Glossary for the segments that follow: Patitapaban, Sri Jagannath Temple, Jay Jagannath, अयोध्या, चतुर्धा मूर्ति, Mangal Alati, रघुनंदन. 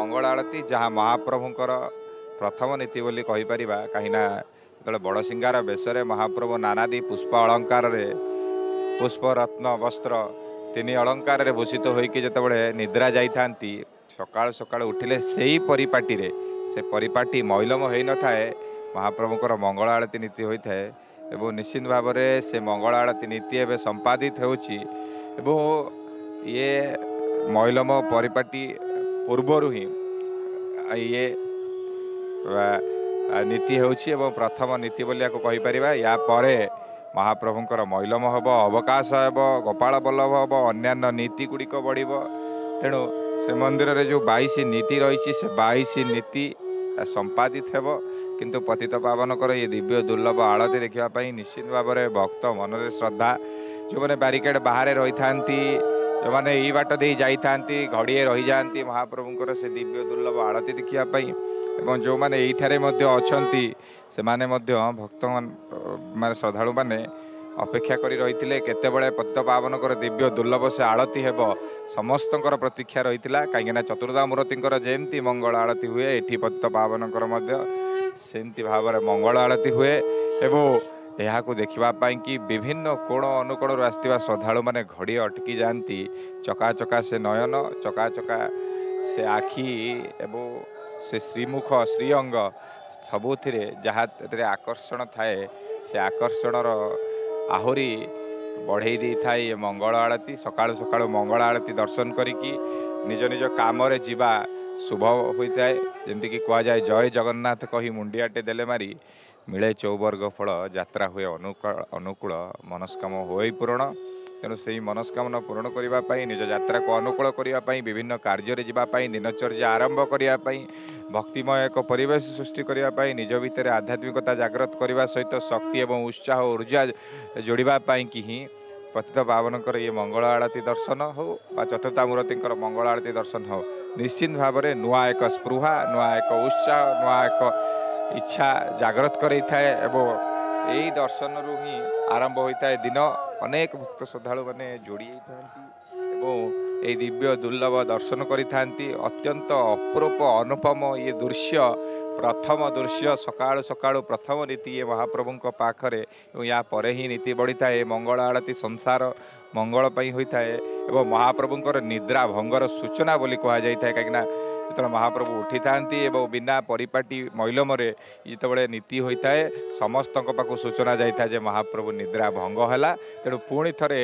मंगल आरती जहाँ महाप्रभुंर प्रथम नीति बोली कहीपर कहीं जो बड़ सिंगार बेस महाप्रभु नानादी पुष्प अलंकार पुष्प रत्न वस्त्र तीन अलंकार भूषित होते निद्रा जाता सका सका उठिले से ही परिपाटी से परिपाटी मैलम हो न थाए महाप्रभुंर मंगल आरती नीति होता है एवं निश्चित भाव में से मंगल आरती नीति एवं संपादित होए मैलम परिपाटी पूर्वर ही ये नीति हो प्रथम नीति बोली कहीपर या महाप्रभुंर मैलम हम अवकाश हे गोपाल बल्लभ हम अन्न्य नीति गुड़िक बढ़ तेणु श्रीमंदिर जो 22 नीति रही से 22 नीति संपादित हे किंतु पतित पावन ये दिव्य दुर्लभ आलती देखापी निश्चित भाव में भक्त मन में श्रद्धा जो मैंने बारिकेड बाहर रही था जो मैंने ये बाट दे जाता घड़े रही जाती महाप्रभुंर से दिव्य दुर्लभ आलती देखापी एवं जो मैंने यठारे अच्छा से मैंने भक्त मान श्रद्धा मैंने अपेक्षा कर रही केतवे पतित पावन दिव्य दुर्लभ से आलती हेब समस्त प्रतीक्षा रही है कहीं चतुर्धा मूर्ति जमती मंगल आलती हुए ये पतित पावन सेमती भाव में मंगल आलती हुए एवं यह देखापी कि विभिन्न कोण अनुकोण आसवा श्रद्धा मैंने घड़ी अटकी जाती चकाचका से नयन चकाचका से आखि एवं से श्रीमुख श्रीअंग सबुति जहाँ आकर्षण थाए से आकर्षण आहुरी बढ़ई दे था ये मंगल आरती सकाल सकाल मंगल आरती दर्शन करिकी निज निज काम जीवा शुभ होता है जमती कि कह जाए जय जगन्नाथ कही मुंडियाटे देले मारी मिले चौबर्ग फल यात्रा हुए अनुकूल मनस्काम होई पूरण तेणु से ही मनस्कामना पूरण करने निज यात्रा को अनुकूल करने विभिन्न कार्य जावाई दिनचर्या आरंभ करने भक्तिमय एक परिवेश सृष्टि करने निज भितर आध्यात्मिकता जागृत करने सहित शक्ति एवं उत्साह ऊर्जा जोड़ापी कि ही पतित पावन ये मंगल आरती दर्शन हो चतुर्था मूर्ति मंगल आरती दर्शन हो निश्चित भाव में नुआ एक स्पृहा नुआ एक उत्साह नुआ एक इच्छा जागृत कराई थाए यही दर्शन रु ही आरंभ होता है दिन अनेक भक्त श्रद्धा मैंने जोड़ी ये दिव्य दुर्लभ दर्शन करी अत्यंत अपरूप अनुपम ये दृश्य प्रथम दृश्य सकाल सकाल प्रथम नीति ये महाप्रभु पाखरे या पर ही नीति बढ़ी था मंगल आरती संसार मंगलपाई होता है एवं महाप्रभुंर निद्रा भंगर सूचना बोली कहुई था कहीं जिते महाप्रभु उठी था बिना परिपाटी मैलम जिते नीति होता है समस्त पाक सूचना जाता है महाप्रभु निद्रा भंग है तेणु पुणी थे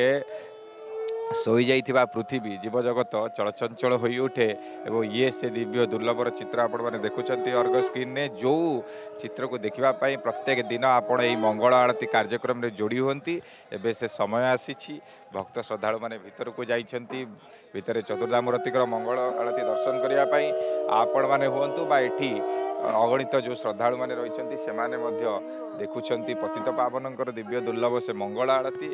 शोईवा पृथ्वी जीवजगत चलचंचल हो उठे एवं ये से दिव्य दुर्लभर चित्र आपने देखुंत अर्ग स्क्रीन ने जो चित्र को देखापी प्रत्येक दिन आपण ये मंगल आरती कार्यक्रम में जोड़ी होती एवं से समय आसी भक्त श्रद्धा मैंने भीतर को जाती भितर चतुर्धा मूर्ति मंगल आरती दर्शन करने आपण मैंने हूँ बा ये अगणित जो श्रद्धा मैंने रही से मैंने देखुंत पतित पावन दिव्य दुर्लभ से मंगल आरती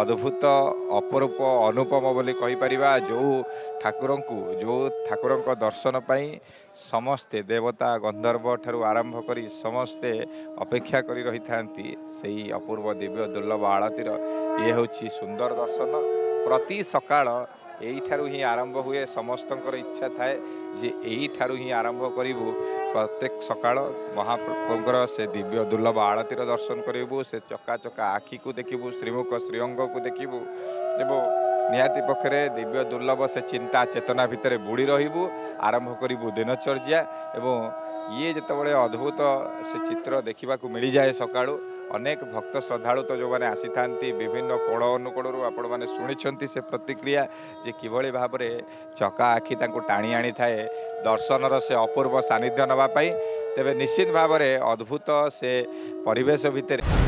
अद्भुत अपरूप अनुपम बोली कहीपर जो ठाकुर को जो ठाकुर दर्शन पाई समस्ते देवता गंधर्व ठारू आरंभ कर समस्ते अपेक्षा कर रही था से अपूर्व दिव्य दुर्लभ आरतीर ये हूँ सुंदर दर्शन प्रति सकाल यहीठारू ही आरंभ हुए समस्तंकर इच्छा थाए जे यहीठारू ही आरंभ करूँ प्रत्येक सकाल महाप्रभुंर से दिव्य दुर्लभ आरतीर दर्शन करूँ से चकाचका आखि को देखू श्रीमुख श्रीअंग को देखू एवं निहाती पक्षरे दिव्य दुर्लभ से चिंता चेतना भितर बुड़ी रहू आरंभ करूँ दिनचर्या एवं ये जितेबाला अद्भुत से चित्र देखा मिल जाए सकालू अनेक भक्त श्रद्धालु तो जो मैंने आसी था विभिन्न कोण अनुकोणु आपण मैंने शुणी से प्रतिक्रिया जे किभली भाव में चका आखि टाणी आनी थाए दर्शनर से अपूर्व सानिध्य नापी तेरे निश्चित भाव में अद्भुत से परिवेश भितर